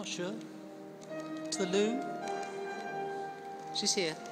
not sure. To the loo. She's here.